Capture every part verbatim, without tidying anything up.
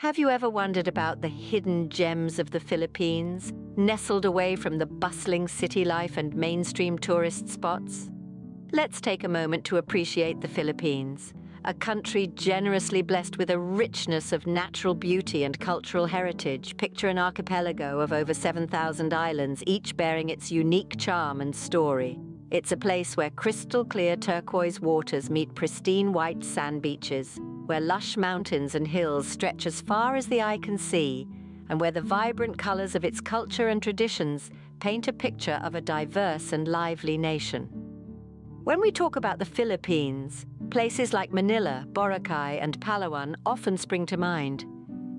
Have you ever wondered about the hidden gems of the Philippines, nestled away from the bustling city life and mainstream tourist spots? Let's take a moment to appreciate the Philippines, a country generously blessed with a richness of natural beauty and cultural heritage. Picture an archipelago of over seven thousand islands, each bearing its unique charm and story. It's a place where crystal-clear turquoise waters meet pristine white sand beaches, where lush mountains and hills stretch as far as the eye can see, and where the vibrant colors of its culture and traditions paint a picture of a diverse and lively nation. When we talk about the Philippines, places like Manila, Boracay, and Palawan often spring to mind.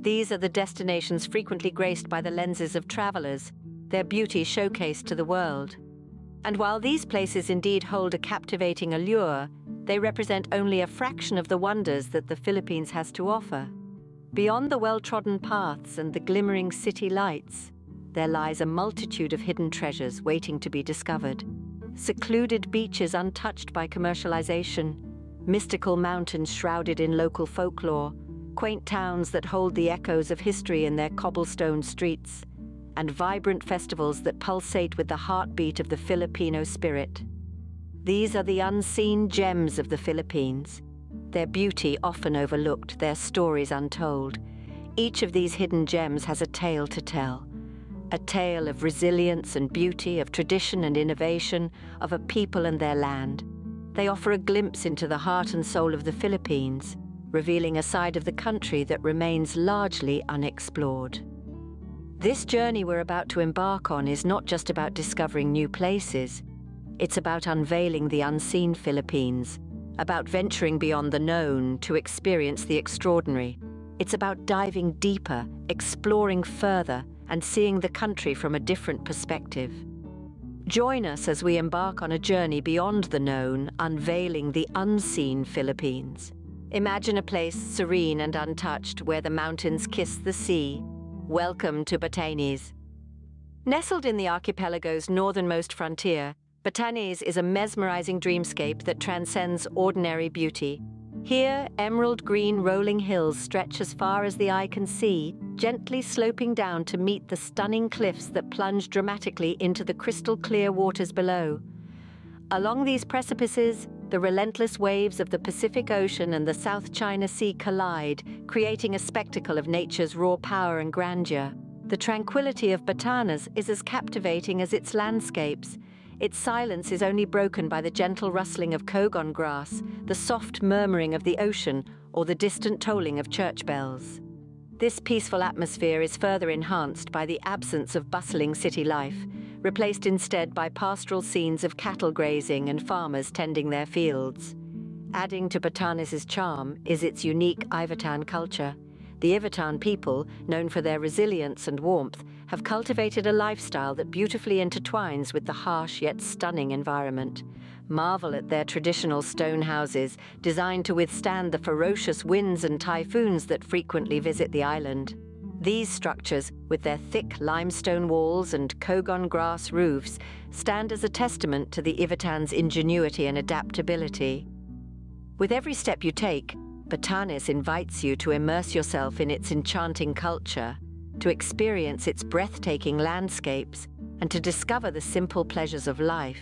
These are the destinations frequently graced by the lenses of travelers, their beauty showcased to the world. And while these places indeed hold a captivating allure, they represent only a fraction of the wonders that the Philippines has to offer. Beyond the well-trodden paths and the glimmering city lights, there lies a multitude of hidden treasures waiting to be discovered. Secluded beaches untouched by commercialization, mystical mountains shrouded in local folklore, quaint towns that hold the echoes of history in their cobblestone streets, and vibrant festivals that pulsate with the heartbeat of the Filipino spirit. These are the unseen gems of the Philippines, their beauty often overlooked, their stories untold. Each of these hidden gems has a tale to tell, a tale of resilience and beauty, of tradition and innovation, of a people and their land. They offer a glimpse into the heart and soul of the Philippines, revealing a side of the country that remains largely unexplored. This journey we're about to embark on is not just about discovering new places. It's about unveiling the unseen Philippines, about venturing beyond the known to experience the extraordinary. It's about diving deeper, exploring further, and seeing the country from a different perspective. Join us as we embark on a journey beyond the known, unveiling the unseen Philippines. Imagine a place serene and untouched where the mountains kiss the sea. Welcome to Batanes. Nestled in the archipelago's northernmost frontier, Batanes is a mesmerizing dreamscape that transcends ordinary beauty. Here, emerald-green rolling hills stretch as far as the eye can see, gently sloping down to meet the stunning cliffs that plunge dramatically into the crystal-clear waters below. Along these precipices, the relentless waves of the Pacific Ocean and the South China Sea collide, creating a spectacle of nature's raw power and grandeur. The tranquility of Batanes is as captivating as its landscapes. Its silence is only broken by the gentle rustling of kogon grass, the soft murmuring of the ocean, or the distant tolling of church bells. This peaceful atmosphere is further enhanced by the absence of bustling city life, replaced instead by pastoral scenes of cattle grazing and farmers tending their fields. Adding to Batanes's charm is its unique Ivatan culture. The Ivatan people, known for their resilience and warmth, have cultivated a lifestyle that beautifully intertwines with the harsh yet stunning environment. Marvel at their traditional stone houses, designed to withstand the ferocious winds and typhoons that frequently visit the island. These structures, with their thick limestone walls and kogon grass roofs, stand as a testament to the Ivatan's ingenuity and adaptability. With every step you take, Batanes invites you to immerse yourself in its enchanting culture, to experience its breathtaking landscapes, and to discover the simple pleasures of life.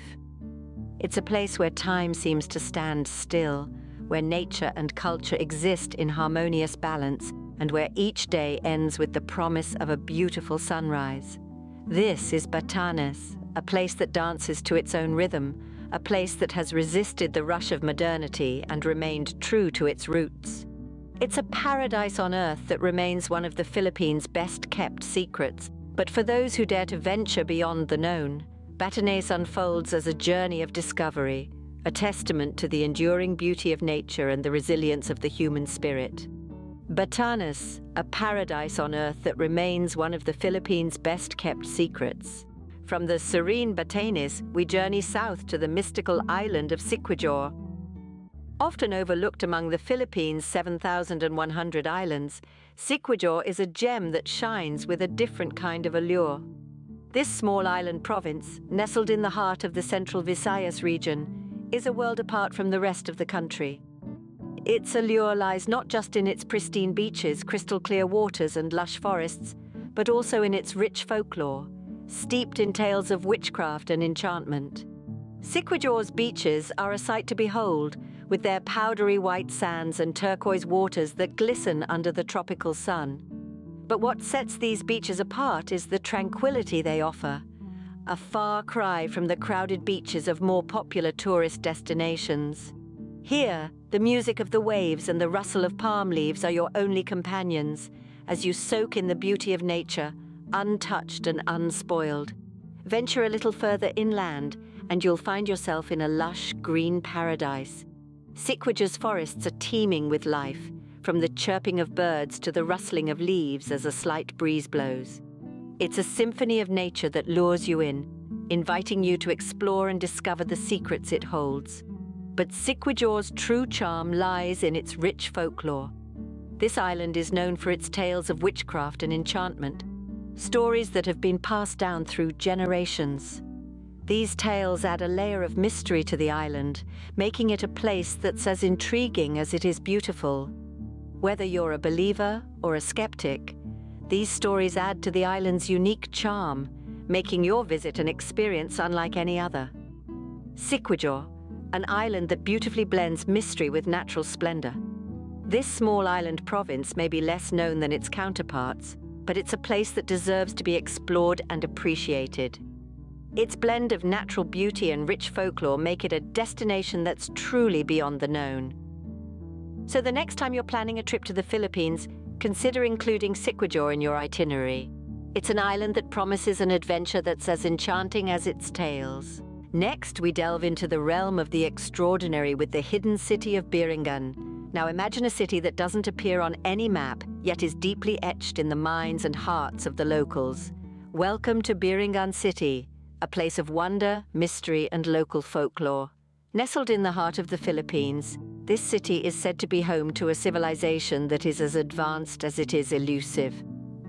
It's a place where time seems to stand still, where nature and culture exist in harmonious balance, and where each day ends with the promise of a beautiful sunrise. This is Batanes, a place that dances to its own rhythm, a place that has resisted the rush of modernity and remained true to its roots. It's a paradise on earth that remains one of the Philippines' best-kept secrets, but for those who dare to venture beyond the known, Batanes unfolds as a journey of discovery, a testament to the enduring beauty of nature and the resilience of the human spirit. Batanes, a paradise on earth that remains one of the Philippines' best-kept secrets. From the serene Batanes, we journey south to the mystical island of Siquijor. Often overlooked among the Philippines' seven thousand one hundred islands, Siquijor is a gem that shines with a different kind of allure. This small island province, nestled in the heart of the central Visayas region, is a world apart from the rest of the country. Its allure lies not just in its pristine beaches, crystal clear waters and lush forests, but also in its rich folklore, steeped in tales of witchcraft and enchantment. Siquijor's beaches are a sight to behold, with their powdery white sands and turquoise waters that glisten under the tropical sun. But what sets these beaches apart is the tranquility they offer, a far cry from the crowded beaches of more popular tourist destinations. Here, the music of the waves and the rustle of palm leaves are your only companions as you soak in the beauty of nature, untouched and unspoiled. Venture a little further inland, and you'll find yourself in a lush green paradise. Siquijor's forests are teeming with life, from the chirping of birds to the rustling of leaves as a slight breeze blows. It's a symphony of nature that lures you in, inviting you to explore and discover the secrets it holds. But Siquijor's true charm lies in its rich folklore. This island is known for its tales of witchcraft and enchantment, stories that have been passed down through generations. These tales add a layer of mystery to the island, making it a place that's as intriguing as it is beautiful. Whether you're a believer or a skeptic, these stories add to the island's unique charm, making your visit an experience unlike any other. Siquijor, an island that beautifully blends mystery with natural splendor. This small island province may be less known than its counterparts, but it's a place that deserves to be explored and appreciated. Its blend of natural beauty and rich folklore make it a destination that's truly beyond the known. So the next time you're planning a trip to the Philippines, consider including Siquijor in your itinerary. It's an island that promises an adventure that's as enchanting as its tales. Next, we delve into the realm of the extraordinary with the hidden city of Biringan. Now imagine a city that doesn't appear on any map, yet is deeply etched in the minds and hearts of the locals. Welcome to Biringan City, a place of wonder, mystery, and local folklore. Nestled in the heart of the Philippines, this city is said to be home to a civilization that is as advanced as it is elusive.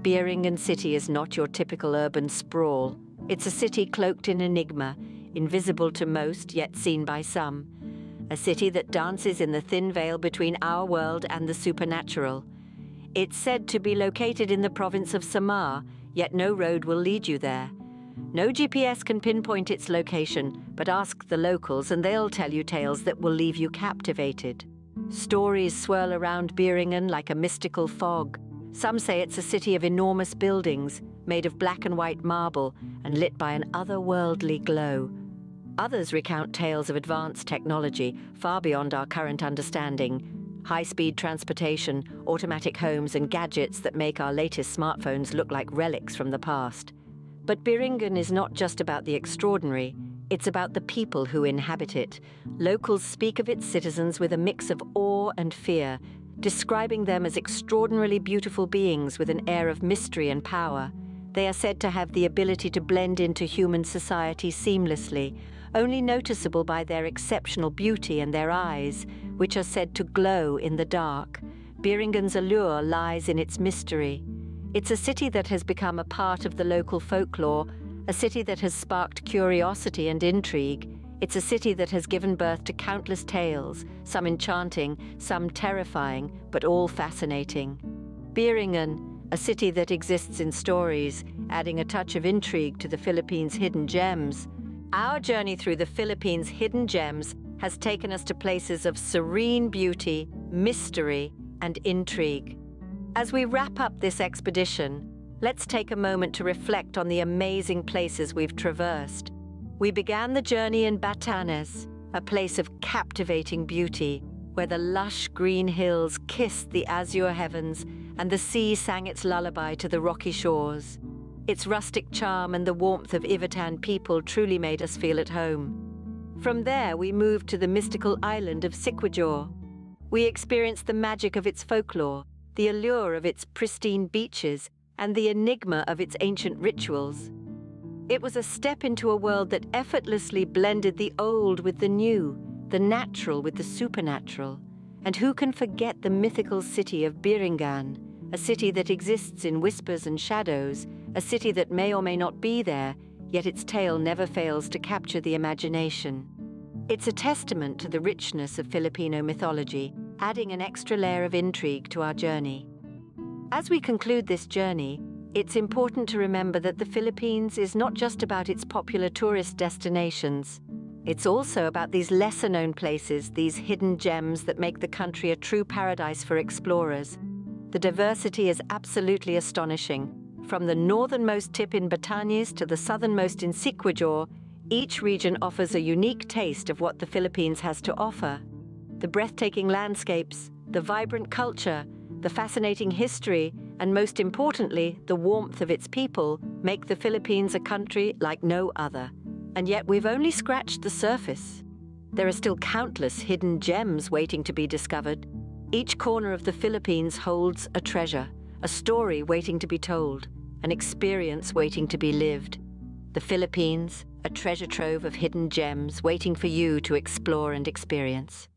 Biringan City is not your typical urban sprawl. It's a city cloaked in enigma, invisible to most yet seen by some. A city that dances in the thin veil between our world and the supernatural. It's said to be located in the province of Samar, yet no road will lead you there. No G P S can pinpoint its location, but ask the locals and they'll tell you tales that will leave you captivated. Stories swirl around Biringan like a mystical fog. Some say it's a city of enormous buildings, made of black and white marble and lit by an otherworldly glow. Others recount tales of advanced technology far beyond our current understanding. High-speed transportation, automatic homes and gadgets that make our latest smartphones look like relics from the past. But Biringan is not just about the extraordinary, it's about the people who inhabit it. Locals speak of its citizens with a mix of awe and fear, describing them as extraordinarily beautiful beings with an air of mystery and power. They are said to have the ability to blend into human society seamlessly, only noticeable by their exceptional beauty and their eyes, which are said to glow in the dark. Biringan's allure lies in its mystery. It's a city that has become a part of the local folklore, a city that has sparked curiosity and intrigue. It's a city that has given birth to countless tales, some enchanting, some terrifying, but all fascinating. Biringan, a city that exists in stories, adding a touch of intrigue to the Philippines' hidden gems. Our journey through the Philippines' hidden gems has taken us to places of serene beauty, mystery, and intrigue. As we wrap up this expedition, let's take a moment to reflect on the amazing places we've traversed. We began the journey in Batanes, a place of captivating beauty, where the lush green hills kissed the azure heavens and the sea sang its lullaby to the rocky shores. Its rustic charm and the warmth of Ivatan people truly made us feel at home. From there, we moved to the mystical island of Siquijor. We experienced the magic of its folklore, the allure of its pristine beaches, and the enigma of its ancient rituals. It was a step into a world that effortlessly blended the old with the new, the natural with the supernatural. And who can forget the mythical city of Biringan, a city that exists in whispers and shadows, a city that may or may not be there, yet its tale never fails to capture the imagination. It's a testament to the richness of Filipino mythology adding an extra layer of intrigue to our journey. As we conclude this journey, it's important to remember that the Philippines is not just about its popular tourist destinations. It's also about these lesser-known places, these hidden gems that make the country a true paradise for explorers. The diversity is absolutely astonishing. From the northernmost tip in Batanes to the southernmost in Siquijor, each region offers a unique taste of what the Philippines has to offer. The breathtaking landscapes, the vibrant culture, the fascinating history, and most importantly, the warmth of its people make the Philippines a country like no other. And yet we've only scratched the surface. There are still countless hidden gems waiting to be discovered. Each corner of the Philippines holds a treasure, a story waiting to be told, an experience waiting to be lived. The Philippines, a treasure trove of hidden gems waiting for you to explore and experience.